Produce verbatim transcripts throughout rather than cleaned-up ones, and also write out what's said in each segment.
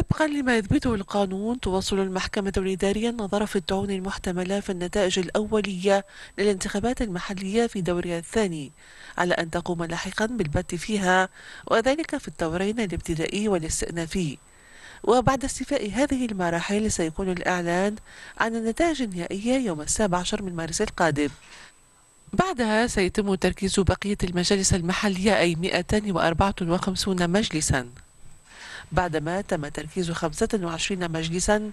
طبقا لما يثبته القانون، تواصل المحكمة الإدارية النظر في الطعون المحتملة في النتائج الأولية للانتخابات المحلية في دورها الثاني، على أن تقوم لاحقا بالبت فيها وذلك في الدورين الابتدائي والاستئنافي. وبعد استيفاء هذه المراحل سيكون الإعلان عن النتائج النهائية يوم السابع عشر من مارس القادم. بعدها سيتم تركيز بقية المجالس المحلية أي مئتان وأربعة وخمسون مجلسا، بعدما تم تركيز خمسة وعشرين مجلسا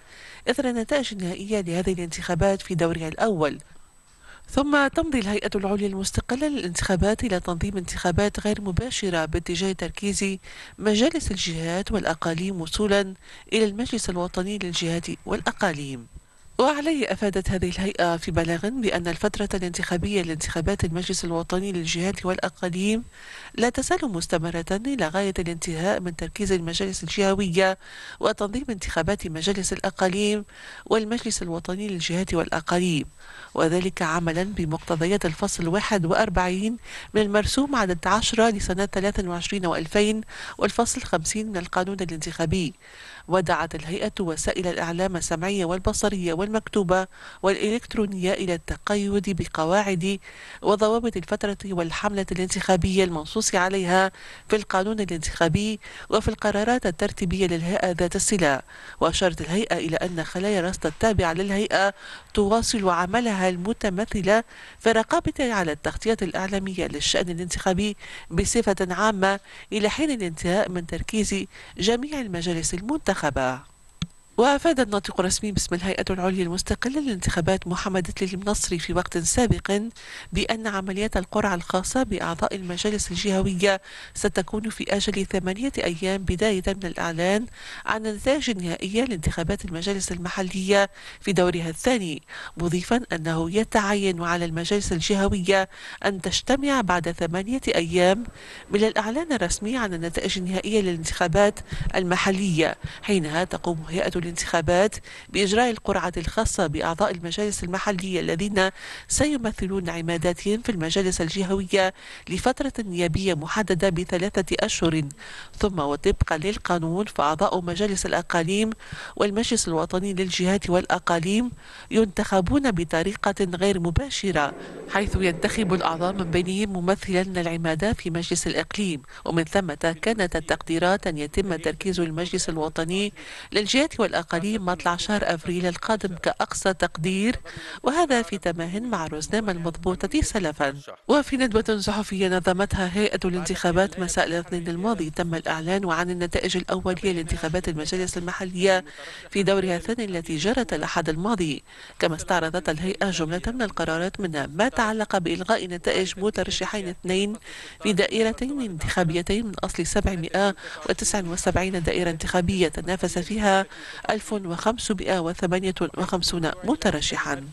إثر النتائج النهائية لهذه الانتخابات في دورها الأول. ثم تمضي الهيئة العليا المستقلة للانتخابات إلى تنظيم انتخابات غير مباشرة باتجاه تركيز مجالس الجهات والأقاليم وصولا إلى المجلس الوطني للجهات والأقاليم. وعليه أفادت هذه الهيئة في بلاغ بأن الفترة الانتخابية لانتخابات المجلس الوطني للجهات والأقاليم لا تزال مستمرة إلى غاية الانتهاء من تركيز المجالس الجهوية وتنظيم انتخابات مجالس الأقاليم والمجلس الوطني للجهات والأقاليم، وذلك عملا بمقتضيات الفصل واحد وأربعين من المرسوم عدد عشرة لسنة ثلاثة وعشرين وألفين والفصل خمسين من القانون الانتخابي. ودعت الهيئة وسائل الإعلام السمعية والبصرية والمكتوبة والإلكترونية إلى التقيد بقواعد وضوابط الفترة والحملة الانتخابية المنصوص عليها في القانون الانتخابي وفي القرارات الترتيبية للهيئة ذات الصلة. وأشارت الهيئة إلى أن خلايا رصد التابعة للهيئة تواصل عملها المتمثلة في رقابتها على التغطية الإعلامية للشأن الانتخابي بصفة عامة إلى حين الانتهاء من تركيز جميع المجالس المنتخبة. وأفاد الناطق الرسمي باسم الهيئة العليا المستقلة للانتخابات محمد تليل المنصري في وقت سابق بأن عملية القرعة الخاصة بأعضاء المجالس الجهوية ستكون في أجل ثمانية أيام بداية من الإعلان عن النتائج النهائية لانتخابات المجالس المحلية في دورها الثاني، مضيفا أنه يتعين على المجالس الجهوية أن تجتمع بعد ثمانية أيام من الإعلان الرسمي عن النتائج النهائية للانتخابات المحلية، حينها تقوم هيئة الانتخابات بإجراء القرعة الخاصة بأعضاء المجالس المحلية الذين سيمثلون عماداتهم في المجالس الجهوية لفترة نيابية محددة بثلاثة أشهر. ثم وطبقا للقانون فأعضاء مجالس الأقاليم والمجلس الوطني للجهات والأقاليم ينتخبون بطريقة غير مباشرة، حيث ينتخب الأعضاء من بينهم ممثلا للعمادة في مجلس الإقليم، ومن ثم كانت التقديرات أن يتم تركيز المجلس الوطني للجهات والأقاليم الأقاليم مطلع شهر أبريل القادم كأقصى تقدير، وهذا في تماهن مع الرزنامة المضبوطة سلفا. وفي ندوة صحفية نظمتها هيئة الانتخابات مساء الاثنين الماضي تم الإعلان عن النتائج الأولية لانتخابات المجالس المحلية في دورها الثاني التي جرت الأحد الماضي، كما استعرضت الهيئة جملة من القرارات منها ما تعلق بإلغاء نتائج مترشحين اثنين في دائرتين انتخابيتين من أصل سبعمئة وتسعة وسبعين دائرة انتخابية تنافس فيها ألف وخمسمئة وثمانية وخمسون مترشحا.